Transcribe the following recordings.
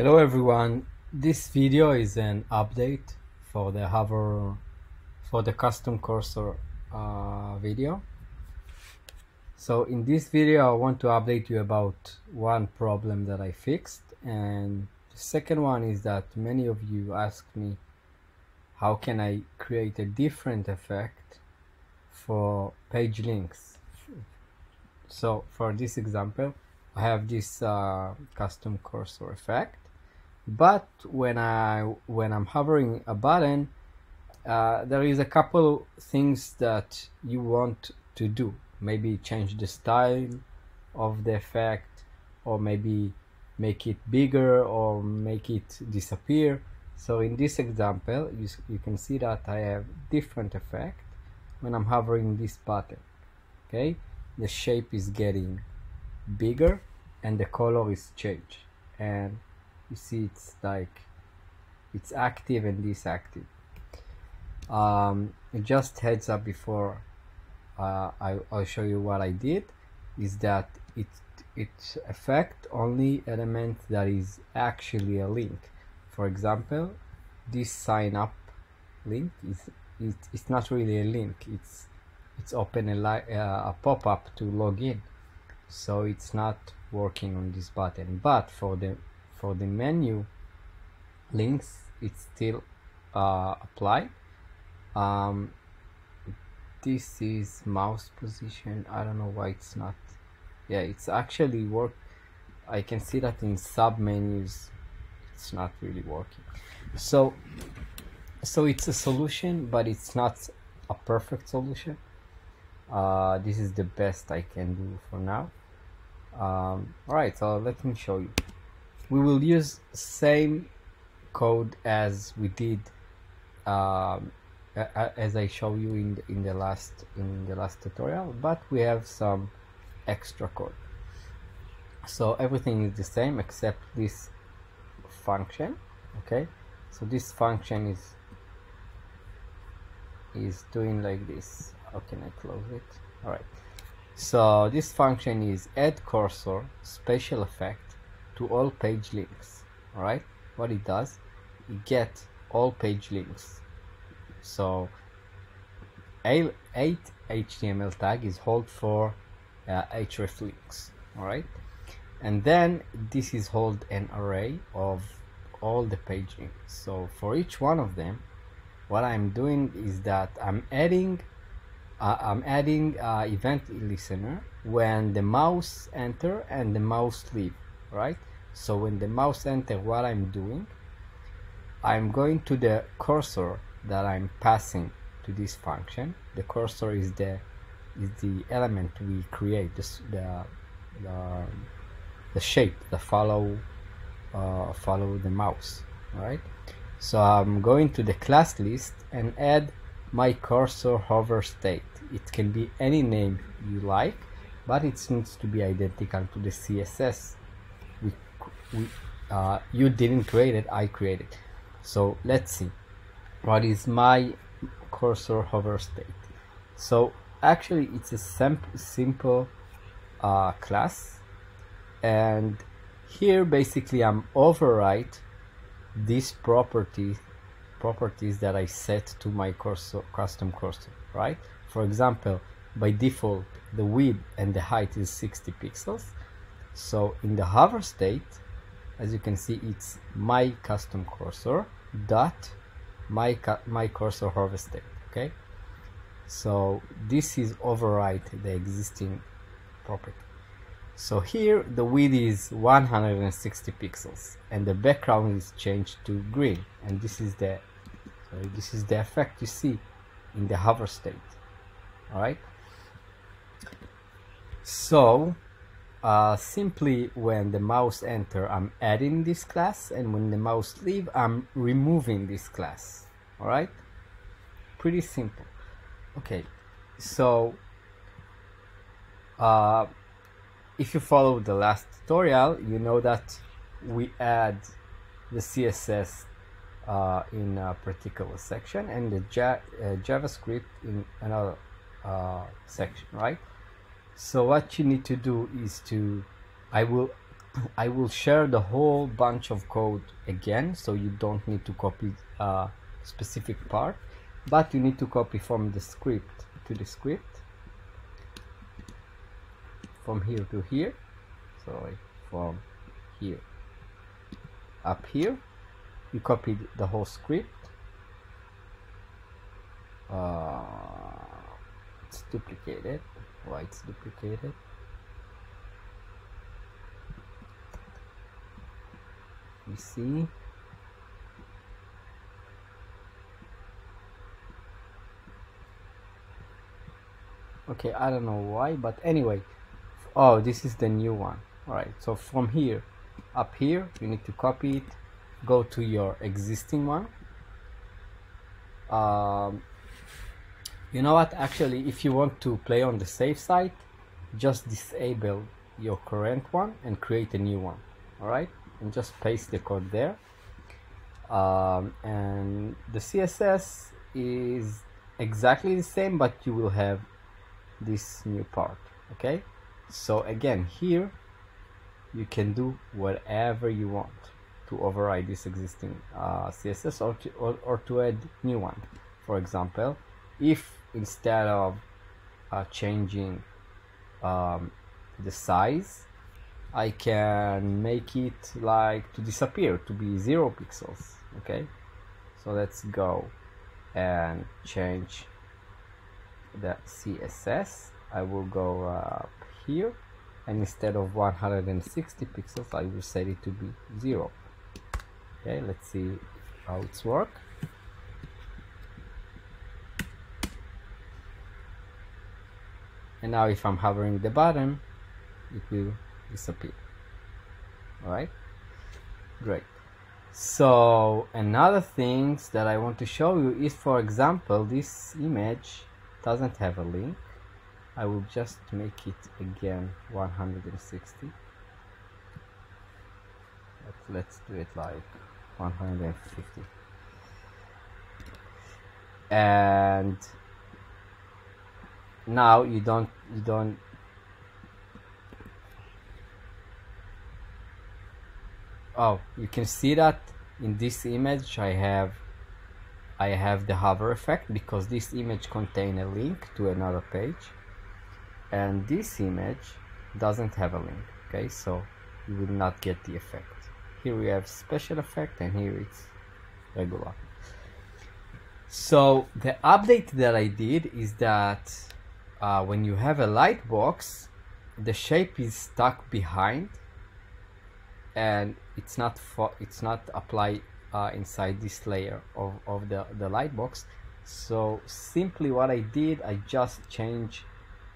Hello everyone, this video is an update for the hover, for the custom cursor video. So in this video I want to update you about one problem that I fixed, and the second one is that many of you asked me how can I create a different effect for page links. So for this example I have this custom cursor effect, but when I'm hovering a button, there is a couple things that you want to do. Maybe change the style of the effect, or maybe make it bigger, or make it disappear. So in this example you can see that I have different effect when I'm hovering this button. Okay, the shape is getting bigger and the color is changed, and you see it's like it's active and disactive. Just heads up before I'll show you what I did, is that it affects only element that is actually a link. For example, this sign up link it's not really a link, it's open a pop-up to log in, so it's not working on this button. But for the menu links it's still applied. This is mouse position. I don't know why it's not. Yeah, it's actually work. I can see that in sub menus it's not really working. So it's a solution, but it's not a perfect solution. This is the best I can do for now. Alright, so let me show you. We will use same code as we did as I show you in the last tutorial, but we have some extra code. So everything is the same except this function. Okay, so this function is doing like this. How can I close it? All right, so this function is addCursorSpecialEffect to all page links. All right, what it does, you get all page links. So 8 HTML tag is hold for href links. All right, and then this is hold an array of all the page links. So for each one of them, what I'm doing is that I'm adding event listener when the mouse enter and the mouse leave, right? So when the mouse enter, what I'm doing, I'm going to the cursor that I'm passing to this function. The cursor is the element we create, the shape that follow the mouse, right? So I'm going to the class list and add my cursor hover state. It can be any name you like, but it needs to be identical to the CSS you didn't create it, I created. So let's see what is my cursor hover state. So actually it's a simple class, and here basically I'm overwrite this properties that I set to my cursor, custom cursor, right? For example, by default the width and the height is 60 pixels. So in the hover state, as you can see, it's my custom cursor dot my cursor hover state. Okay, so this is overwrite the existing property. So here the width is 160 pixels and the background is changed to green, and this is the effect you see in the hover state. All right, so simply when the mouse enter, I'm adding this class, and when the mouse leave, I'm removing this class. All right, pretty simple. Okay, so if you follow the last tutorial, you know that we add the CSS in a particular section and the JavaScript in another section, right? So what you need to do is I will I will share the whole bunch of code again, so you don't need to copy a specific part, but you need to copy from the script to the script, from here to here, from here up here. You copied the whole script. It's duplicated. Why it's duplicated? We see. Okay, I don't know why, but anyway. Oh, this is the new one. All right, so from here up here, you need to copy it, go to your existing one. You know what, actually, if you want to play on the safe side, just disable your current one and create a new one. All right, and just paste the code there. And the CSS is exactly the same, but you will have this new part. Okay, so again, here you can do whatever you want to override this existing CSS or to add new one. For example, if instead of changing the size, I can make it like to disappear, to be 0 pixels. Okay, so let's go and change the CSS. I will go up here, and instead of 160 pixels, I will set it to be 0. Okay, let's see how it's work. And now if I'm hovering the button, it will disappear. All right, great. So another things that I want to show you is, for example, this image doesn't have a link. I will just make it again 160. Let's do it like 150. And now you don't oh, you can see that in this image I have the hover effect, because this image contains a link to another page, and this image doesn't have a link. Okay, so you will not get the effect. Here we have special effect, and here it's regular. So the update that I did is that when you have a light box, the shape is stuck behind, and it's not applied inside this layer of the light box. So simply what I did, I just changed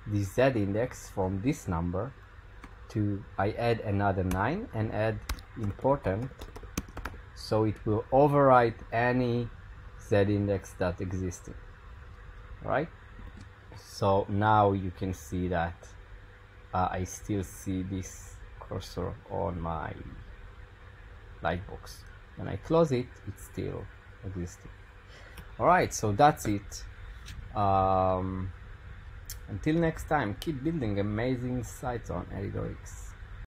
the Z index from this number to, I add another 9 and add important, so it will override any Z index that existed. Right, so now you can see that I still see this cursor on my light box. When I close it, it's still existing. All right, so that's it. Until next time, keep building amazing sites on EditorX.